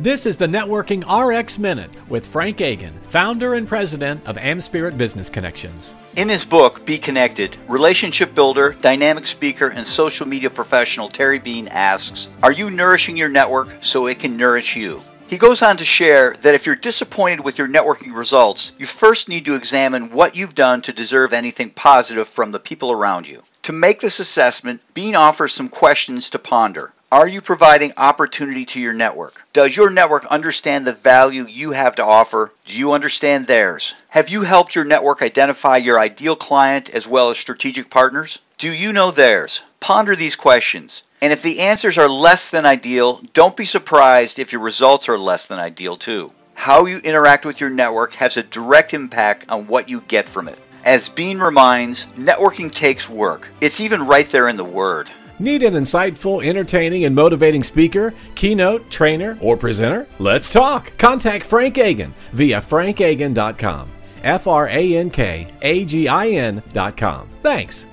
This is the Networking Rx Minute with Frank Agin, founder and president of AmSpirit Business Connections. In his book, Be Connected, relationship builder, dynamic speaker, and social media professional Terry Bean asks, "Are you nourishing your network so it can nourish you?" He goes on to share that if you're disappointed with your networking results, you first need to examine what you've done to deserve anything positive from the people around you. To make this assessment, Bean offers some questions to ponder. Are you providing opportunity to your network? Does your network understand the value you have to offer? Do you understand theirs? Have you helped your network identify your ideal client as well as strategic partners? Do you know theirs? Ponder these questions. And if the answers are less than ideal, don't be surprised if your results are less than ideal too. How you interact with your network has a direct impact on what you get from it. As Bean reminds, networking takes work. It's even right there in the word. Need an insightful, entertaining, and motivating speaker, keynote, trainer, or presenter? Let's talk. Contact Frank Agin via frankagin.com. FrankAgin.com. Thanks.